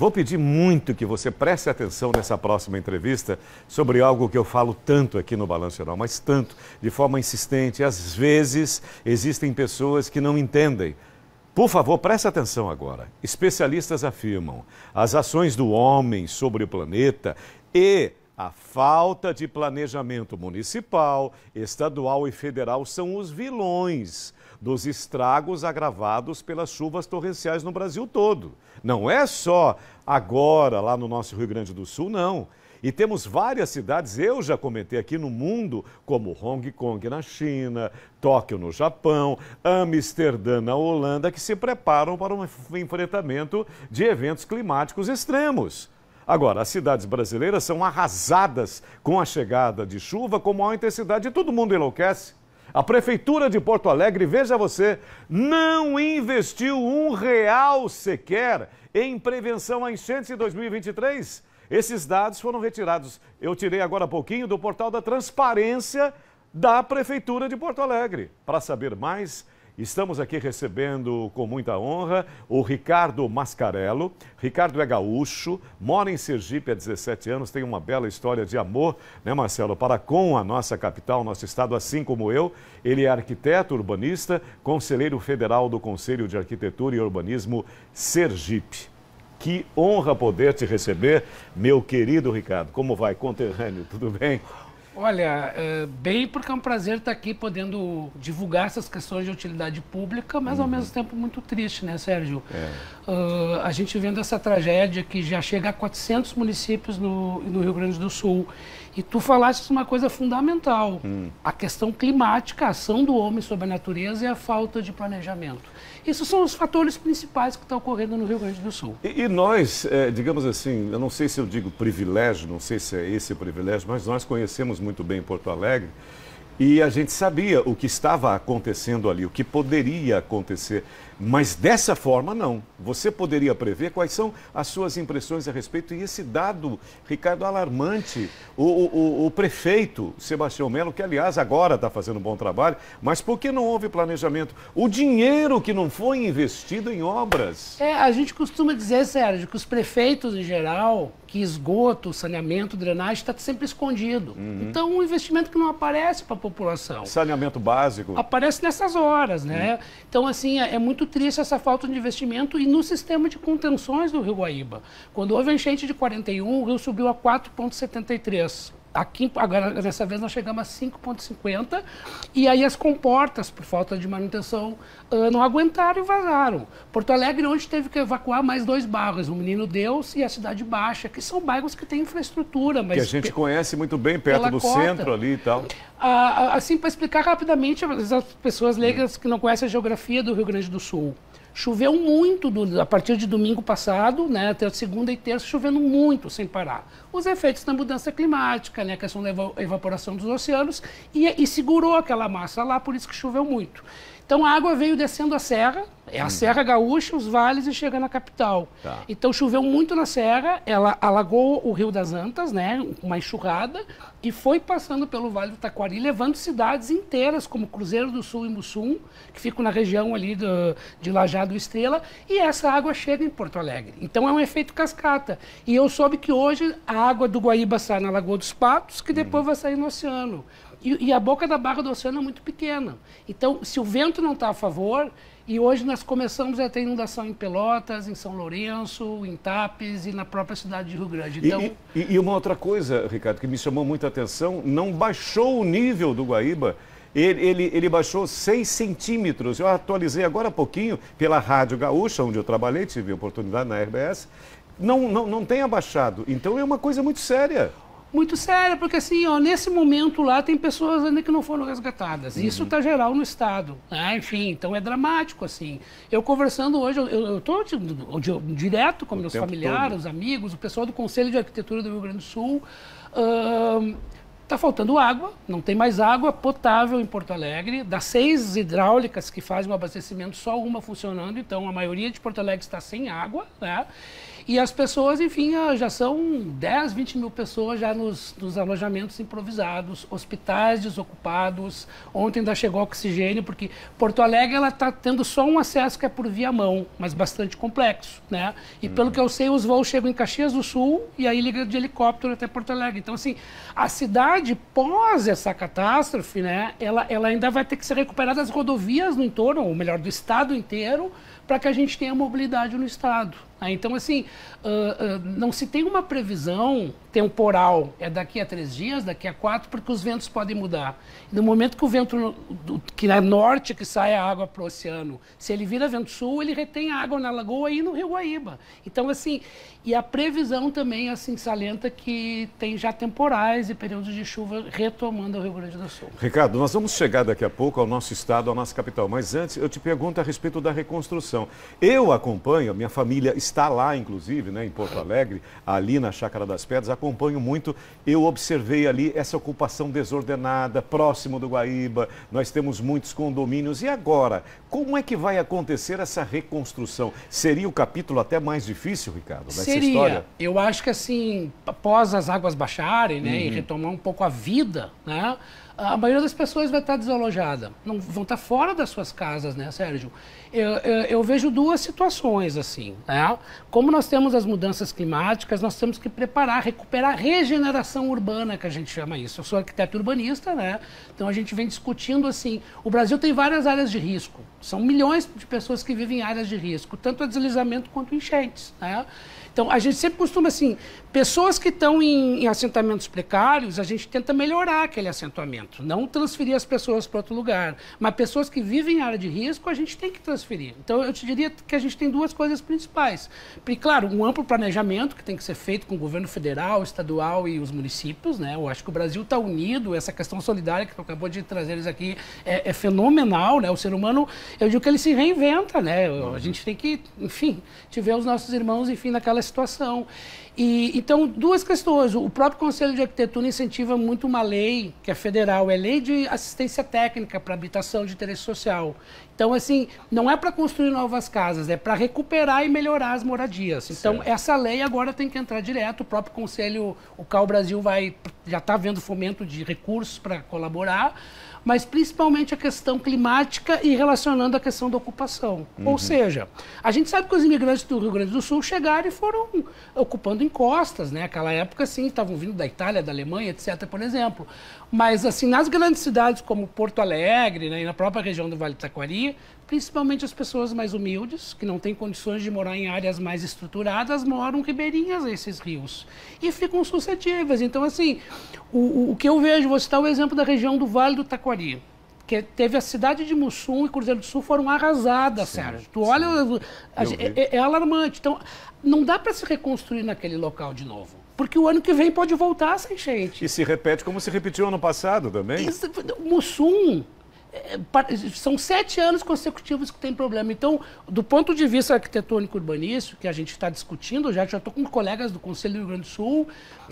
Vou pedir muito que você preste atenção nessa próxima entrevista sobre algo que eu falo tanto aqui no Balanço Geral, mas tanto, de forma insistente. Às vezes, existem pessoas que não entendem. Por favor, preste atenção agora. Especialistas afirmam as ações do homem sobre o planeta e a falta de planejamento municipal, estadual e federal são os vilões dos estragos agravados pelas chuvas torrenciais no Brasil todo. Não é só agora, lá no nosso Rio Grande do Sul, não. E temos várias cidades, eu já comentei aqui no mundo, como Hong Kong na China, Tóquio no Japão, Amsterdã na Holanda, que se preparam para um enfrentamento de eventos climáticos extremos. Agora, as cidades brasileiras são arrasadas com a chegada de chuva com maior intensidade e todo mundo enlouquece. A Prefeitura de Porto Alegre, veja você, não investiu R$1 sequer em prevenção a enchentes em 2023. Esses dados foram retirados, eu tirei agora há pouquinho, do portal da transparência da Prefeitura de Porto Alegre. Para saber mais, estamos aqui recebendo com muita honra o Ricardo Mascarello. Ricardo é gaúcho, mora em Sergipe há 17 anos, tem uma bela história de amor, né, Marcelo, para com a nossa capital, nosso estado, assim como eu. Ele é arquiteto, urbanista, conselheiro federal do Conselho de Arquitetura e Urbanismo Sergipe. Que honra poder te receber, meu querido Ricardo. Como vai, conterrâneo? Tudo bem? Olha, bem, porque é um prazer estar aqui podendo divulgar essas questões de utilidade pública, mas ao mesmo tempo muito triste, né, Sérgio? É. A gente vendo essa tragédia que já chega a 400 municípios no Rio Grande do Sul. E tu falaste uma coisa fundamental, a questão climática, a ação do homem sobre a natureza e a falta de planejamento. Esses são os fatores principais que estão ocorrendo no Rio Grande do Sul. E nós, digamos assim, eu não sei se eu digo privilégio, não sei se é esse privilégio, mas nós conhecemos muito bem Porto Alegre e a gente sabia o que estava acontecendo ali, o que poderia acontecer, mas dessa forma não. Você poderia prever? Quais são as suas impressões a respeito? E esse dado, Ricardo, alarmante, o prefeito Sebastião Mello, que aliás agora está fazendo um bom trabalho, mas por que não houve planejamento? O dinheiro que não foi investido em obras. É, a gente costuma dizer, Sérgio, que os prefeitos em geral, que esgoto, saneamento, drenagem, está sempre escondido. Então, um investimento que não aparece para a população. Saneamento básico. Aparece nessas horas, né? Então, assim, é muito triste essa falta de investimento e no sistema de contenções do Rio Guaíba. Quando houve a enchente de 41, o rio subiu a 4,73. Aqui, agora, dessa vez, nós chegamos a 5,50 e aí as comportas, por falta de manutenção, não aguentaram e vazaram. Porto Alegre, onde teve que evacuar mais 2 bairros, o Menino Deus e a Cidade Baixa, que são bairros que têm infraestrutura. Mas que a gente conhece muito bem, perto do centro ali e tal. Assim, para explicar rapidamente, as pessoas leigas que não conhecem a geografia do Rio Grande do Sul. Choveu muito a partir de domingo passado, né, até segunda e terça, chovendo muito, sem parar. Os efeitos da mudança climática, né, a questão da evaporação dos oceanos, e segurou aquela massa lá, por isso que choveu muito. Então, a água veio descendo a serra, é a Serra Gaúcha, os vales e chega na capital. Tá. Então, choveu muito na serra, ela alagou o Rio das Antas, né, uma enxurrada, e foi passando pelo Vale do Taquari, levando cidades inteiras, como Cruzeiro do Sul e Mussum, que ficam na região ali de Lajado Estrela, e essa água chega em Porto Alegre. Então, é um efeito cascata. E eu soube que hoje a água do Guaíba sai na Lagoa dos Patos, que depois vai sair no oceano. E a boca da Barra do Oceano é muito pequena. Então, se o vento não está a favor, e hoje nós começamos a ter inundação em Pelotas, em São Lourenço, em Tapes e na própria cidade de Rio Grande. Então... E uma outra coisa, Ricardo, que me chamou muita atenção, não baixou o nível do Guaíba. Ele baixou 6 centímetros, eu atualizei agora há pouquinho pela Rádio Gaúcha, onde eu trabalhei, tive a oportunidade na RBS, não tem abaixado. Então é uma coisa muito séria. Muito sério, porque assim, ó, nesse momento lá tem pessoas ainda que não foram resgatadas. Isso está geral no estado, né? Enfim, então é dramático, assim. Eu conversando hoje, eu estou direto com meus familiares, os amigos, o pessoal do Conselho de Arquitetura do Rio Grande do Sul. Está faltando água, não tem mais água potável em Porto Alegre. Das 6 hidráulicas que fazem o abastecimento, só uma funcionando. Então, a maioria de Porto Alegre está sem água, né? E as pessoas, enfim, já são 10, 20 mil pessoas já nos alojamentos improvisados, hospitais desocupados. Ontem ainda chegou oxigênio, porque Porto Alegre ela está tendo só um acesso que é por via mão, mas bastante complexo, né? E pelo que eu sei, os voos chegam em Caxias do Sul e aí ligam de helicóptero até Porto Alegre. Então, assim, a cidade, pós essa catástrofe, né, ela ainda vai ter que ser recuperada das rodovias no entorno, ou melhor, do estado inteiro, para que a gente tenha mobilidade no estado. Então, assim, não se tem uma previsão temporal, é daqui a 3 dias, daqui a 4, porque os ventos podem mudar. No momento que o vento, que é norte, que sai a água para o oceano, se ele vira vento sul, ele retém água na lagoa e no Rio Guaíba. Então, assim, e a previsão também, assim, salienta que tem já temporais e períodos de chuva retomando o Rio Grande do Sul. Ricardo, nós vamos chegar daqui a pouco ao nosso estado, à nossa capital, mas antes eu te pergunto a respeito da reconstrução. Eu acompanho, minha família está lá, inclusive, né, em Porto Alegre, ali na Chácara das Pedras, acompanho muito. Eu observei ali essa ocupação desordenada, próximo do Guaíba, nós temos muitos condomínios. E agora, como é que vai acontecer essa reconstrução? Seria o capítulo até mais difícil, Ricardo, dessa história? Eu acho que, assim, após as águas baixarem, né, e retomar um pouco a vida, né, a maioria das pessoas vai estar desalojada, não, vão estar fora das suas casas, né, Sérgio? Eu vejo duas situações, assim, né? Como nós temos as mudanças climáticas, nós temos que preparar, recuperar a regeneração urbana, que a gente chama isso. Eu sou arquiteto urbanista, né? Então a gente vem discutindo, assim, o Brasil tem várias áreas de risco. São milhões de pessoas que vivem em áreas de risco, tanto a deslizamento quanto enchentes, né? Então, a gente sempre costuma, assim, pessoas que estão em assentamentos precários, a gente tenta melhorar aquele assentamento, não transferir as pessoas para outro lugar. Mas pessoas que vivem em área de risco, a gente tem que transferir. Então, eu te diria que a gente tem duas coisas principais. E, claro, um amplo planejamento que tem que ser feito com o governo federal, estadual e os municípios, né? Eu acho que o Brasil está unido, essa questão solidária que tu acabou de trazer eles aqui é fenomenal, né? O ser humano, eu digo que ele se reinventa, né? A gente tem que, enfim, tiver os nossos irmãos, enfim, naquela situação. E, então, duas questões. O próprio Conselho de Arquitetura incentiva muito uma lei, que é federal, é lei de assistência técnica para habitação de interesse social. Então, assim, não é para construir novas casas, é para recuperar e melhorar as moradias. Então, certo, essa lei agora tem que entrar direto. O próprio Conselho, o CAL Brasil, já está vendo fomento de recursos para colaborar, mas principalmente a questão climática e relacionando a questão da ocupação. Ou seja, a gente sabe que os imigrantes do Rio Grande do Sul chegaram e foram ocupando encostas, né? Aquela época, assim, estavam vindo da Itália, da Alemanha, etc., por exemplo. Mas, assim, nas grandes cidades como Porto Alegre, né, e na própria região do Vale do Taquari, principalmente as pessoas mais humildes, que não têm condições de morar em áreas mais estruturadas, moram ribeirinhas a esses rios e ficam suscetíveis. Então, assim, o que eu vejo, vou citar o exemplo da região do Vale do Taquari, que teve a cidade de Mussum e Cruzeiro do Sul foram arrasadas, sim, Sérgio. Tu olha, é alarmante. Então, não dá para se reconstruir naquele local de novo, porque o ano que vem pode voltar essa enchente. E se repete como se repetiu ano passado também. Isso, Mussum... São 7 anos consecutivos que tem problema. Então, do ponto de vista arquitetônico urbanístico, que a gente está discutindo, já estou com colegas do Conselho do Rio Grande do Sul,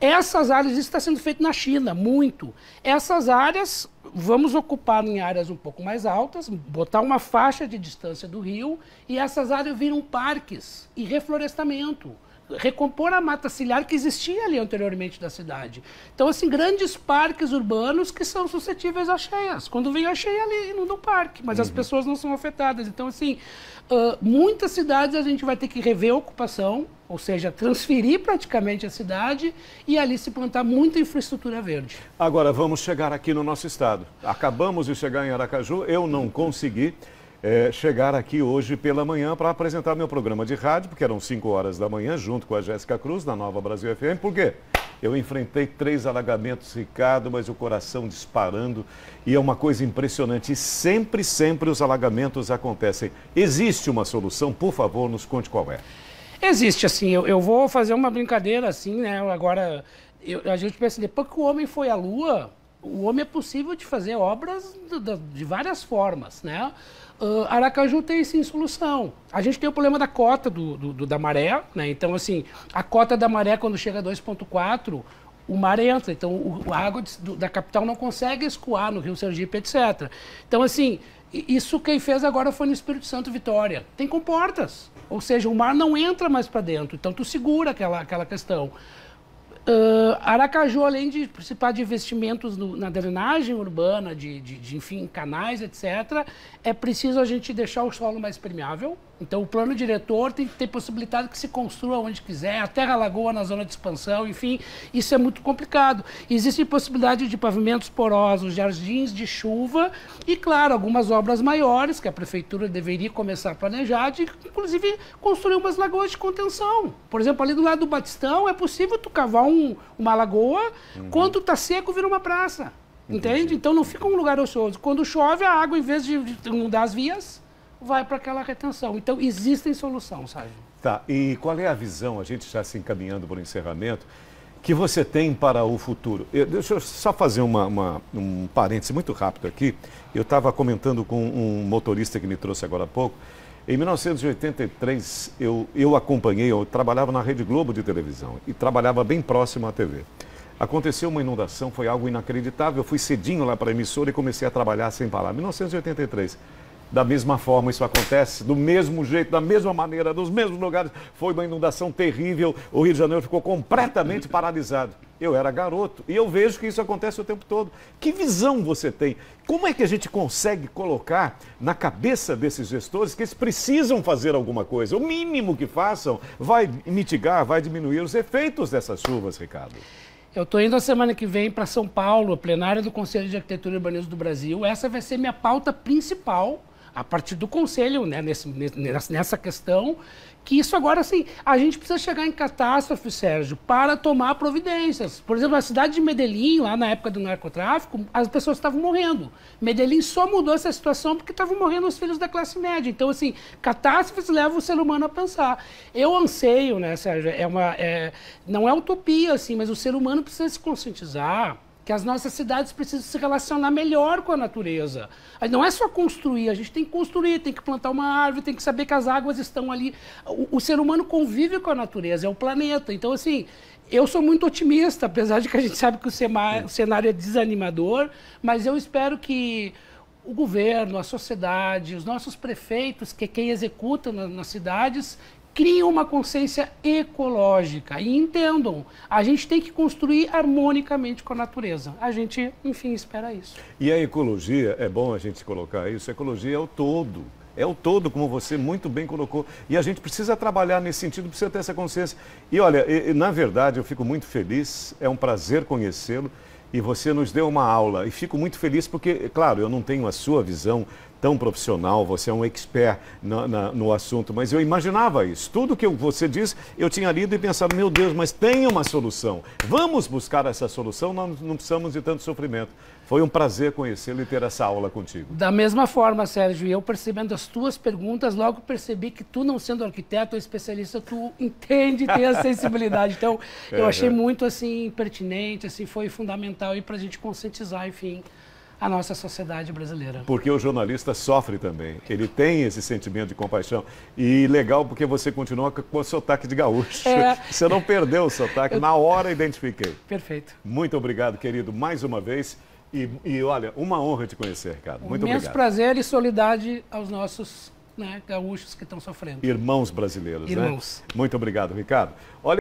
essas áreas, isso está sendo feito na China, muito. Essas áreas, vamos ocupar em áreas um pouco mais altas, botar uma faixa de distância do rio, e essas áreas viram parques e reflorestamento. Recompor a mata ciliar que existia ali anteriormente da cidade. Então, assim, grandes parques urbanos que são suscetíveis a cheias. Quando vem a cheia, ali inunda o parque, mas as pessoas não são afetadas. Então, assim, muitas cidades a gente vai ter que rever a ocupação, ou seja, transferir praticamente a cidade e ali se plantar muita infraestrutura verde. Agora, vamos chegar aqui no nosso estado. Acabamos de chegar em Aracaju, eu não consegui chegar aqui hoje pela manhã para apresentar meu programa de rádio, porque eram 5 horas da manhã, junto com a Jéssica Cruz, na Nova Brasil FM. Por quê? Eu enfrentei 3 alagamentos, Ricardo, mas o coração disparando. E é uma coisa impressionante. E sempre os alagamentos acontecem. Existe uma solução? Por favor, nos conte qual é. Existe, assim. Eu vou fazer uma brincadeira, assim, né? Agora, a gente pensa, depois que o homem foi à Lua, o homem é possível de fazer obras de várias formas, né? Aracaju tem, sim, solução. A gente tem o problema da cota da maré, né? Então, assim, a cota da maré, quando chega a 2,4, o mar entra. Então, a água da capital não consegue escoar no Rio Sergipe, etc. Então, assim, isso quem fez agora foi no Espírito Santo, Vitória. Tem comportas. Ou seja, o mar não entra mais para dentro, então tu segura aquela questão. Aracaju, além de participar de investimentos na drenagem urbana, enfim, canais, etc., é preciso a gente deixar o solo mais permeável. Então, o plano diretor tem que ter possibilidade que se construa onde quiser, a terra-lagoa na zona de expansão, enfim, isso é muito complicado. Existe possibilidade de pavimentos porosos, jardins de chuva e, claro, algumas obras maiores que a prefeitura deveria começar a planejar, de, inclusive, construir umas lagoas de contenção. Por exemplo, ali do lado do Batistão, é possível tu cavar uma lagoa, quando está seco, vira uma praça, entende? Então, não fica um lugar ocioso. Quando chove, a água, em vez de mudar as vias, vai para aquela retenção. Então, existem soluções, sabe? Tá, e qual é a visão, a gente está se encaminhando para o encerramento, que você tem para o futuro? Deixa eu só fazer um parêntese muito rápido aqui. Eu estava comentando com um motorista que me trouxe agora há pouco. Em 1983, eu trabalhava na Rede Globo de televisão e trabalhava bem próximo à TV. Aconteceu uma inundação, foi algo inacreditável. Eu fui cedinho lá para a emissora e comecei a trabalhar sem parar. 1983. Da mesma forma, isso acontece, do mesmo jeito, da mesma maneira, dos mesmos lugares. Foi uma inundação terrível, o Rio de Janeiro ficou completamente paralisado. Eu era garoto e eu vejo que isso acontece o tempo todo. Que visão você tem? Como é que a gente consegue colocar na cabeça desses gestores que eles precisam fazer alguma coisa? O mínimo que façam vai mitigar, vai diminuir os efeitos dessas chuvas, Ricardo. Eu estou indo a semana que vem para São Paulo, a plenária do Conselho de Arquitetura e Urbanismo do Brasil. Essa vai ser minha pauta principal, a partir do Conselho, né, nessa questão, que isso agora, assim, a gente precisa chegar em catástrofe, Sérgio, para tomar providências. Por exemplo, a cidade de Medellín, lá na época do narcotráfico, as pessoas estavam morrendo. Medellín só mudou essa situação porque estavam morrendo os filhos da classe média. Então, assim, catástrofes levam o ser humano a pensar. Eu anseio, né, Sérgio, não é utopia, assim, mas o ser humano precisa se conscientizar que as nossas cidades precisam se relacionar melhor com a natureza. Não é só construir, a gente tem que construir, tem que plantar uma árvore, tem que saber que as águas estão ali. O ser humano convive com a natureza, é o planeta. Então, assim, eu sou muito otimista, apesar de que a gente sabe que o cenário é desanimador, mas eu espero que o governo, a sociedade, os nossos prefeitos, que é quem executa nas cidades, criem uma consciência ecológica e entendam, a gente tem que construir harmonicamente com a natureza. A gente, enfim, espera isso. E a ecologia, é bom a gente colocar isso, a ecologia é o todo. É o todo, como você muito bem colocou. E a gente precisa trabalhar nesse sentido, precisa ter essa consciência. E olha, na verdade, eu fico muito feliz, é um prazer conhecê-lo. E você nos deu uma aula e fico muito feliz porque, claro, eu não tenho a sua visão tão profissional, você é um expert no assunto, mas eu imaginava isso. Tudo que você disse, eu tinha lido e pensava, meu Deus, mas tem uma solução. Vamos buscar essa solução, nós não precisamos de tanto sofrimento. Foi um prazer conhecê-lo e ter essa aula contigo. Da mesma forma, Sérgio, eu percebendo as tuas perguntas, logo percebi que tu, não sendo arquiteto ou especialista, tu entende e tem a sensibilidade. Então, eu achei muito, assim, pertinente, assim, foi fundamental e para a gente conscientizar, enfim, a nossa sociedade brasileira. Porque o jornalista sofre também, ele tem esse sentimento de compaixão. E legal porque você continua com o sotaque de gaúcho. Você não perdeu o sotaque, na hora identifiquei. Perfeito. Muito obrigado, querido, mais uma vez. E olha, uma honra te conhecer, Ricardo. Muito obrigado. Imenso prazer e solidariedade aos nossos, né, gaúchos que estão sofrendo. Irmãos brasileiros, né? Irmãos. Muito obrigado, Ricardo. Olha...